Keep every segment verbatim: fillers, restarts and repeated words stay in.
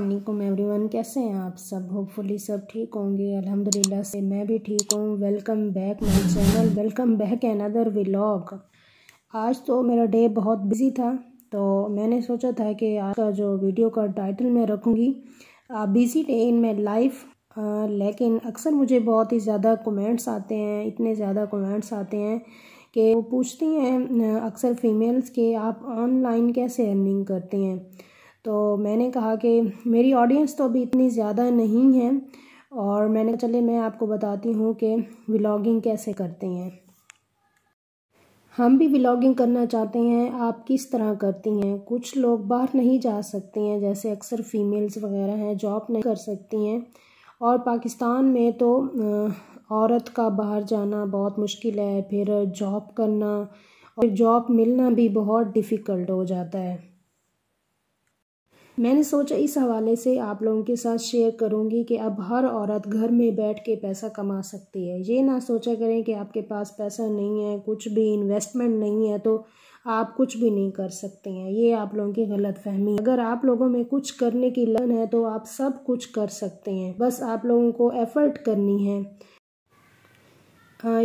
अस्सलाम वालेकुम एवरीवन, कैसे हैं आप सब। होपफुली सब ठीक होंगे, अल्हम्दुलिल्लाह से मैं भी ठीक हूँ। Welcome back my channel, welcome back another vlog. आज तो मेरा डे बहुत बिजी था, तो मैंने सोचा था कि आज का जो वीडियो का टाइटल मैं रखूँगी busy day in my life. लेकिन अक्सर मुझे बहुत ही ज़्यादा कमेंट्स आते हैं, इतने ज़्यादा कमेंट्स आते हैं कि वो पूछती हैं अक्सर फीमेल्स के, आप ऑनलाइन कैसे अर्निंग करते हैं। तो मैंने कहा कि मेरी ऑडियंस तो अभी इतनी ज़्यादा नहीं है, और मैंने कहा चले मैं आपको बताती हूँ कि व्लॉगिंग कैसे करते हैं। हम भी व्लॉगिंग करना चाहते हैं, आप किस तरह करती हैं। कुछ लोग बाहर नहीं जा सकते हैं, जैसे अक्सर फीमेल्स वगैरह हैं, जॉब नहीं कर सकती हैं, और पाकिस्तान में तो औरत का बाहर जाना बहुत मुश्किल है, फिर जॉब करना और जॉब मिलना भी बहुत डिफ़िकल्ट हो जाता है। मैंने सोचा इस हवाले से आप लोगों के साथ शेयर करूंगी कि अब हर औरत घर में बैठ के पैसा कमा सकती है। ये ना सोचा करें कि आपके पास पैसा नहीं है, कुछ भी इन्वेस्टमेंट नहीं है तो आप कुछ भी नहीं कर सकते हैं। ये आप लोगों की गलत फहमी। अगर आप लोगों में कुछ करने की लगन है तो आप सब कुछ कर सकते हैं, बस आप लोगों को एफर्ट करनी है।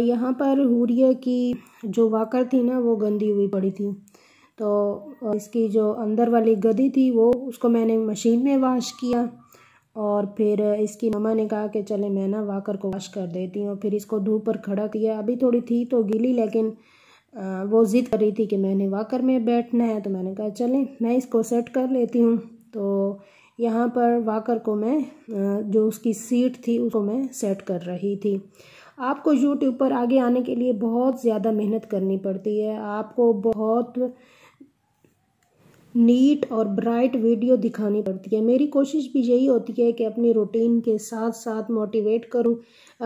यहाँ पर हुरिया की जो वाकर थी ना, वो गंदी हुई पड़ी थी, तो इसकी जो अंदर वाली गद्दी थी वो उसको मैंने मशीन में वाश किया, और फिर इसकी मम्मा ने कहा कि चले मैं ना वाकर को वाश कर देती हूँ। फिर इसको धूप पर खड़ा किया, अभी थोड़ी थी तो गीली, लेकिन वो ज़िद कर रही थी कि मैंने वाकर में बैठना है, तो मैंने कहा चले मैं इसको सेट कर लेती हूँ। तो यहाँ पर वाकर को मैं, जो उसकी सीट थी उसको मैं सेट कर रही थी। आपको यूट्यूब पर आगे आने के लिए बहुत ज़्यादा मेहनत करनी पड़ती है, आपको बहुत नीट और ब्राइट वीडियो दिखानी पड़ती है। मेरी कोशिश भी यही होती है कि अपनी रूटीन के साथ साथ मोटिवेट करूं,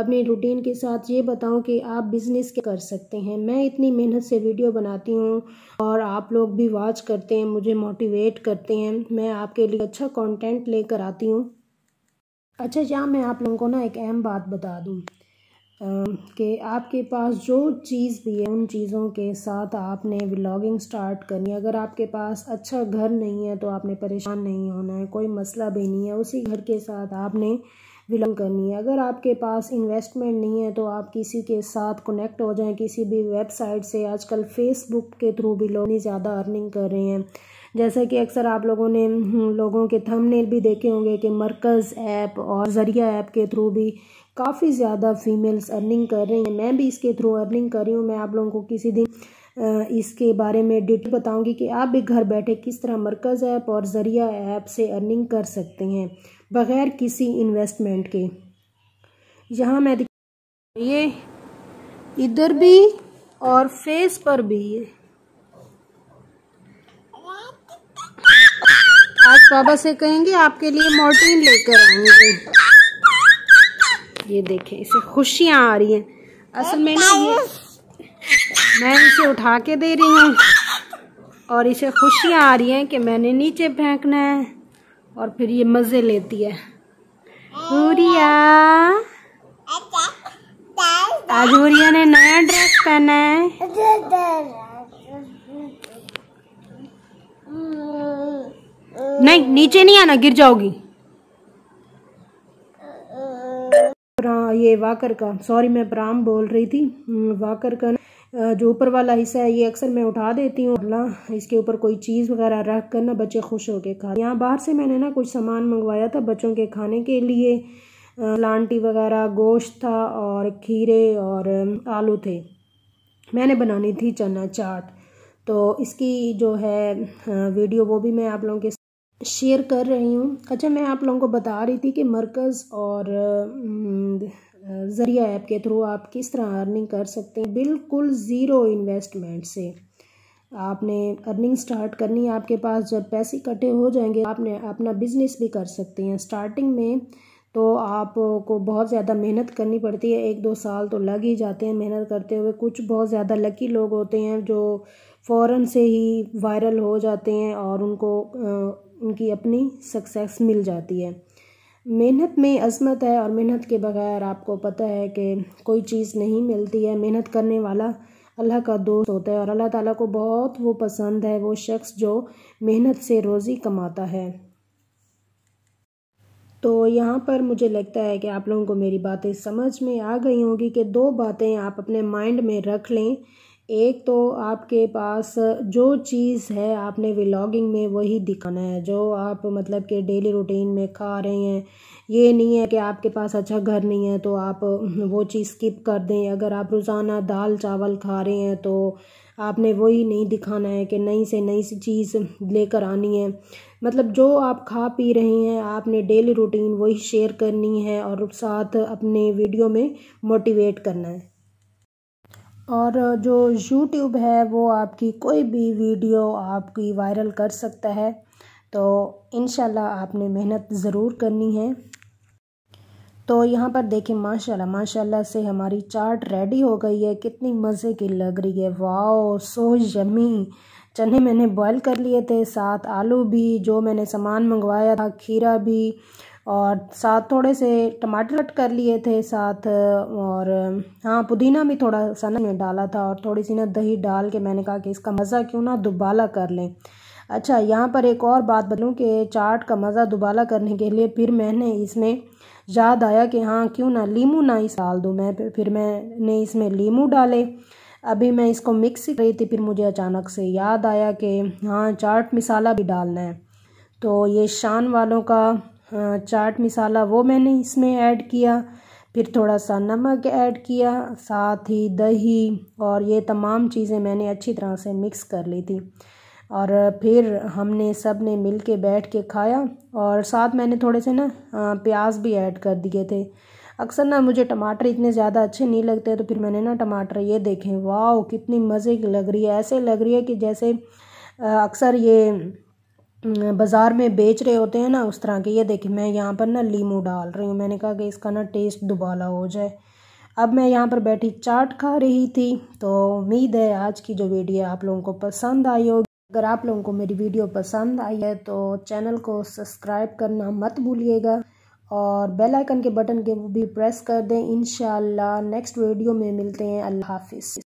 अपनी रूटीन के साथ ये बताऊं कि आप बिज़नेस कर सकते हैं। मैं इतनी मेहनत से वीडियो बनाती हूं और आप लोग भी वॉच करते हैं, मुझे मोटिवेट करते हैं, मैं आपके लिए अच्छा कॉन्टेंट लेकर आती हूँ। अच्छा, यहाँ मैं आप लोगों को ना एक अहम बात बता दूँ कि आपके पास जो चीज़ भी है, उन चीज़ों के साथ आपने व्लॉगिंग स्टार्ट करनी है। अगर आपके पास अच्छा घर नहीं है तो आपने परेशान नहीं होना है, कोई मसला भी नहीं है, उसी घर के साथ आपने व्लॉगिंग करनी है। अगर आपके पास इन्वेस्टमेंट नहीं है तो आप किसी के साथ कनेक्ट हो जाएं, किसी भी वेबसाइट से। आजकल फेसबुक के थ्रू भी लोग नहीं ज़्यादा अर्निंग कर रहे हैं, जैसे कि अक्सर आप लोगों ने लोगों के थंबनेल भी देखे होंगे कि मरकज़ ऐप और ज़रिया ऐप के थ्रू भी काफ़ी ज़्यादा फीमेल्स अर्निंग कर रही हैं। मैं भी इसके थ्रू अर्निंग कर रही हूँ। मैं आप लोगों को किसी दिन इसके बारे में डिटेल बताऊंगी कि आप भी घर बैठे किस तरह मरकज़ ऐप और ज़रिया ऐप से अर्निंग कर सकते हैं बग़ैर किसी इन्वेस्टमेंट के। यहाँ मैं ये इधर भी और फेस पर भी आज बाबा से कहेंगे आपके लिए मोर्टीन लेकर आएंगे। ये देखें, इसे खुशियाँ आ रही हैं। असल में ना ये मैं इसे उठा के दे रही हूँ और इसे खुशियाँ आ रही हैं कि मैंने नीचे फेंकना है, और फिर ये मज़े लेती है। हुरिया, आज हुरिया ने नया ड्रेस पहना है। नहीं, नीचे नहीं आना, गिर जाओगी। ये वाकर का, सॉरी मैं प्राम बोल रही थी, वाकर का जो ऊपर वाला हिस्सा है ये अक्सर मैं उठा देती हूँ, इसके ऊपर कोई चीज़ वगैरह रख कर ना बच्चे खुश होके खा। यहाँ बाहर से मैंने ना कुछ सामान मंगवाया था बच्चों के खाने के लिए, लांटी वगैरह, गोश्त था और खीरे और आलू थे। मैंने बनानी थी चना चाट, तो इसकी जो है वीडियो वो भी मैं आप लोगों के शेयर कर रही हूँ। अच्छा, मैं आप लोगों को बता रही थी कि मरकज़ और ज़रिया ऐप के थ्रू आप किस तरह अर्निंग कर सकते हैं। बिल्कुल ज़ीरो इन्वेस्टमेंट से आपने अर्निंग स्टार्ट करनी है। आपके पास जब पैसे इकट्ठे हो जाएंगे आपने अपना बिज़नेस भी कर सकते हैं। स्टार्टिंग में तो आपको बहुत ज़्यादा मेहनत करनी पड़ती है, एक दो साल तो लग ही जाते हैं मेहनत करते हुए। कुछ बहुत ज़्यादा लकी लोग होते हैं जो फ़ौरन से ही वायरल हो जाते हैं और उनको आ, उनकी अपनी सक्सेस मिल जाती है। मेहनत में अज़मत है, और मेहनत के बगैर आपको पता है कि कोई चीज़ नहीं मिलती है। मेहनत करने वाला अल्लाह का दोस्त होता है, और अल्लाह ताला को बहुत वो पसंद है वो शख्स जो मेहनत से रोज़ी कमाता है। तो यहाँ पर मुझे लगता है कि आप लोगों को मेरी बातें समझ में आ गई होंगी कि दो बातें आप अपने माइंड में रख लें। एक तो आपके पास जो चीज़ है आपने व्लॉगिंग में वही दिखाना है जो आप मतलब कि डेली रूटीन में खा रहे हैं। ये नहीं है कि आपके पास अच्छा घर नहीं है तो आप वो चीज़ स्किप कर दें। अगर आप रोज़ाना दाल चावल खा रहे हैं तो आपने वही नहीं दिखाना है कि नई से नई सी चीज़ लेकर आनी है। मतलब जो आप खा पी रहे हैं आपने डेली रूटीन वही शेयर करनी है और साथ अपने वीडियो में मोटिवेट करना है। और जो यूट्यूब है वो आपकी कोई भी वीडियो आपकी वायरल कर सकता है, तो इंशाल्लाह आपने मेहनत ज़रूर करनी है। तो यहाँ पर देखें माशाल्लाह माशाल्लाह से हमारी चाट रेडी हो गई है, कितनी मज़े की लग रही है। Wow so yummy. चने मैंने बॉयल कर लिए थे, साथ आलू भी जो मैंने सामान मंगवाया था, खीरा भी, और साथ थोड़े से टमाटर कट कर लिए थे साथ, और हाँ पुदीना भी थोड़ा सा ना डाला था, और थोड़ी सी ना दही डाल के मैंने कहा कि इसका मज़ा क्यों ना दुबाला कर लें। अच्छा यहाँ पर एक और बात बताऊँ कि चाट का मज़ा दुबाला करने के लिए फिर मैंने इसमें याद आया कि हाँ क्यों ना लीमू ना इस डाल दूँ। मैं फिर मैंने इसमें लीमू डाले। अभी मैं इसको मिक्स कर रही थी, फिर मुझे अचानक से याद आया कि हाँ चाट मसाला भी डालना है। तो ये शान वालों का चाट मसाला वो मैंने इसमें ऐड किया, फिर थोड़ा सा नमक ऐड किया, साथ ही दही, और ये तमाम चीज़ें मैंने अच्छी तरह से मिक्स कर ली थी। और फिर हमने सब ने मिल के बैठ के खाया, और साथ मैंने थोड़े से ना प्याज भी ऐड कर दिए थे। अक्सर ना मुझे टमाटर इतने ज़्यादा अच्छे नहीं लगते, तो फिर मैंने ना टमाटर, ये देखें वाह कितनी मज़े की लग रही है। ऐसे लग रही है कि जैसे अक्सर ये बाज़ार में बेच रहे होते हैं ना उस तरह के। ये देखें मैं यहाँ पर ना लीमू डाल रही हूँ, मैंने कहा कि इसका ना टेस्ट दुबाला हो जाए। अब मैं यहाँ पर बैठी चाट खा रही थी। तो उम्मीद है आज की जो वीडियो आप लोगों को पसंद आई होगी। अगर आप लोगों को मेरी वीडियो पसंद आई है तो चैनल को सब्सक्राइब करना मत भूलिएगा, और बेल आइकन के बटन के वो भी प्रेस कर दें। इंशाल्लाह नेक्स्ट वीडियो में मिलते हैं। अल्लाह हाफिज़।